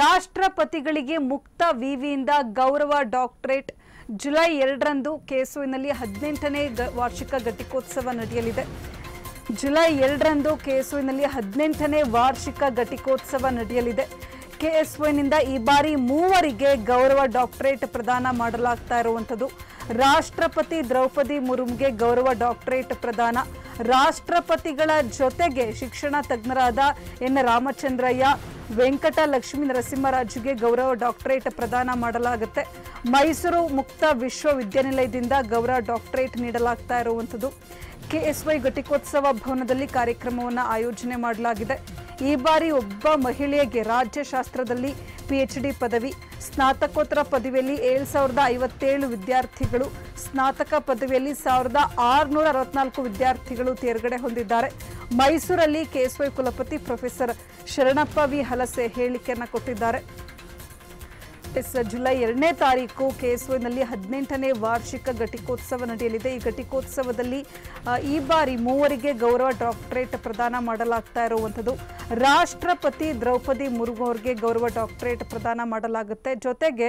ರಾಷ್ಟ್ರಪತಿಗಳಿಗೆ ಮುಕ್ತ ವಿವಿಯಿಂದ ಗೌರವ doctorate July 2 ರಂದು ಕೆಎಸ್ಯುನಲ್ಲಿ 18ನೇ ವಾರ್ಷಿಕ ಘಟಿಕೋತ್ಸವ ನಡೆಯಲಿದೆ. ಜುಲೈ 2 ರಂದು ಕೆಎಸ್ಯುನಲ್ಲಿ 18ನೇ ವಾರ್ಷಿಕ ಘಟಿಕೋತ್ಸವ ನಡೆಯಲಿದೆ. ಕೆಎಸ್ಯುನಿಂದ ಈ ಬಾರಿ ಮೂವರಿಗೆ ಗೌರವ ಡಾಕ್ಟರೇಟ್ ಪ್ರದಾನ ಮಾಡಲಾಗ್ತಾ ಇರುವಂತದ್ದು. ರಾಷ್ಟ್ರಪತಿ द्रौपदी ಮುರ್ಮೂಗೆ ಗೌರವ ಡಾಕ್ಟರೇಟ್ ಪ್ರದಾನ, ರಾಷ್ಟ್ರಪತಿಗಳ ಜೊತೆಗೆ ಶಿಕ್ಷಣ ತಜ್ಞರಾದ ರಾಮಚಂದ್ರಯ್ಯ, ವೆಂಕಟ ಲಕ್ಷ್ಮಿ, ನರಸಿಂಹರಾಜುಗೆ ಗೌರವ ಡಾಕ್ಟರೇಟ್ ಪ್ರದಾನ ಮಾಡಲಾಗುತ್ತೆ. ಮೈಸೂರು ಮುಕ್ತ ವಿಶ್ವವಿದ್ಯಾನಿಲಯದಿಂದ ಗೌರವ ಡಾಕ್ಟರೇಟ್ ನೀಡಲಾಗ್ತಾ ಇರುವಂತದ್ದು. ಕೆಎಸ್ವೈ ಘಟಿಕೋತ್ಸವ ಭವನದಲ್ಲಿ ಕಾರ್ಯಕ್ರಮವನ್ನು ಆಯೋಜನೆ ಮಾಡಲಾಗಿದೆ. ಈ ಬಾರಿ ಒಬ್ಬ ಮಹಿಳೆಗೆ ರಾಜ್ಯಶಾಸ್ತ್ರದಲ್ಲಿ PhD ಪದವಿ, ಸ್ನಾತಕೋತ್ತರ ಪದವಿಯಲ್ಲಿ 7057 ವಿದ್ಯಾರ್ಥಿಗಳು, ಸ್ನಾತಕ ಪದವಿಯಲ್ಲಿ 1664 ವಿದ್ಯಾರ್ಥಿಗಳು ತೇರ್ಗಡೆ ಹೊಂದಿದ್ದಾರೆ. ಮೈಸೂರಲ್ಲಿ ಕೆಎಸ್ವೈ ಕುಲಪತಿ ಪ್ರೊಫೆಸರ್ ಶರಣಪ್ಪ ವಿ ಹಲಸೆ ಹೇಳಿಕೆಯನ್ನು ಕೊಟ್ಟಿದ್ದಾರೆ. ಜುಲೈ 2ನೇ ತಾರೀಕು ಕೆಎಸ್ಯುನಲ್ಲಿ 18ನೇ ವಾರ್ಷಿಕ ಘಟಿಕೋತ್ಸವ ನಡೆಯಲಿದೆ. ಈ ಘಟಿಕೋತ್ಸವದಲ್ಲಿ ಈ ಬಾರಿ ಮೂವರಿಗೆ ಗೌರವ ಡಾಕ್ಟರೇಟ್ ಪ್ರದಾನ ಮಾಡಲಾಗ್ತಾ ಇರುವಂಥದ್ದು. ರಾಷ್ಟ್ರಪತಿ द्रौपदी ಮುರ್ಮೂ ಅವರಿಗೆ ಗೌರವ ಡಾಕ್ಟರೇಟ್ ಪ್ರದಾನ ಮಾಡಲಾಗುತ್ತೆ. ಜೊತೆಗೆ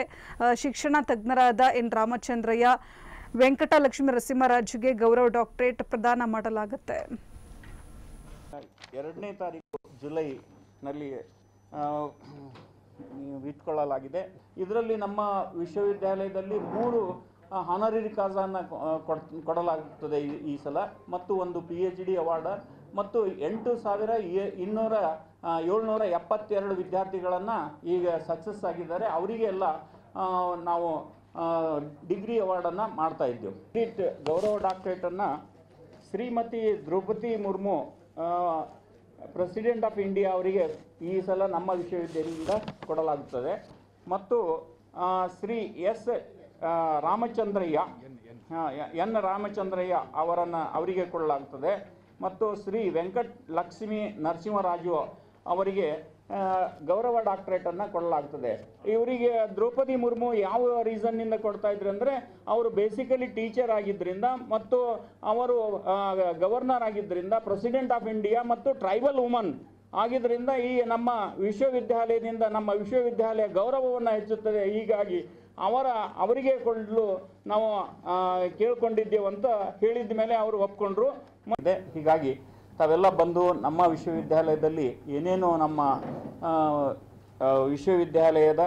ಶಿಕ್ಷಣ ತಜ್ಞರಾದ ರಾಮಚಂದ್ರಯ್ಯ, ವೆಂಕಟ ಲಕ್ಷ್ಮಿ, ನರಸಿಂಹರಾಜುಗೆ ಗೌರವ ಡಾಕ್ಟರೇಟ್ ಪ್ರದಾನ ಮಾಡಲಾಗುತ್ತೆ. 2ನೇ ತಾರೀಕು ಜುಲೈನಲ್ಲಿ ಇಟ್ಕೊಳ್ಳಲಾಗಿದೆ. ಇದರಲ್ಲಿ ನಮ್ಮ ವಿಶ್ವವಿದ್ಯಾಲಯದಲ್ಲಿ 3 ಹಾನರಿ ಕಾಸನ್ನು ಕೊಡಲಾಗುತ್ತದೆ ಈ ಸಲ, ಮತ್ತು ಒಂದು PhD ಅವಾರ್ಡ್, ಮತ್ತು 8,772 ವಿದ್ಯಾರ್ಥಿಗಳನ್ನು ಈಗ ಸಕ್ಸಸ್ ಆಗಿದ್ದಾರೆ. ಅವರಿಗೆಲ್ಲ ನಾವು ಡಿಗ್ರಿ ಅವಾರ್ಡನ್ನು ಮಾಡ್ತಾ ಇದ್ದೇವೆ. ಗೌರವ ಡಾಕ್ಟರೇಟನ್ನು Shrimati Draupadi Murmu, president of India ಅವರಿಗೆ ಈ ಸಲ ನಮ್ಮ ವಿಶ್ವವಿದ್ಯಾಲಯದಿಂದ ಕೊಡಲಾಗುತ್ತದೆ. ಮತ್ತು ಶ್ರೀ ಎನ್ ರಾಮಚಂದ್ರಯ್ಯ ಅವರಿಗೆ ಕೊಡಲಾಗುತ್ತದೆ. ಮತ್ತು ಶ್ರೀ ವೆಂಕಟ ಲಕ್ಷ್ಮಿ ನರಸಿಂಹರಾಜು ಅವರಿಗೆ ಗೌರವ ಡಾಕ್ಟರೇಟನ್ನು ಕೊಡಲಾಗ್ತದೆ. ಇವರಿಗೆ द्रौपदी ಮುರ್ಮೂ ಯಾವ ರೀಸನ್ನಿಂದ ಕೊಡ್ತಾ ಇದ್ರು ಅಂದರೆ, ಅವರು ಬೇಸಿಕಲಿ ಟೀಚರ್ ಆಗಿದ್ದರಿಂದ ಮತ್ತು ಅವರು ಗವರ್ನರ್ ಆಗಿದ್ದರಿಂದ, ಪ್ರೆಸಿಡೆಂಟ್ ಆಫ್ ಇಂಡಿಯಾ ಮತ್ತು ಟ್ರೈಬಲ್ ವುಮನ್ ಆಗಿದ್ದರಿಂದ ಈ ನಮ್ಮ ವಿಶ್ವವಿದ್ಯಾಲಯದಿಂದ ನಮ್ಮ ವಿಶ್ವವಿದ್ಯಾಲಯ ಗೌರವವನ್ನು ಹೆಚ್ಚುತ್ತದೆ. ಹೀಗಾಗಿ ಅವರಿಗೆ ಕೊಡಲು ನಾವು ಕೇಳಿಕೊಂಡಿದ್ದೇವೆ ಅಂತ ಹೇಳಿದ ಮೇಲೆ ಅವರು ಒಪ್ಕೊಂಡ್ರು. ಮತ್ತೆ ಹೀಗಾಗಿ ತಾವೆಲ್ಲ ಬಂದು ನಮ್ಮ ವಿಶ್ವವಿದ್ಯಾಲಯದಲ್ಲಿ ಏನೇನೋ ನಮ್ಮ ವಿಶ್ವವಿದ್ಯಾಲಯದ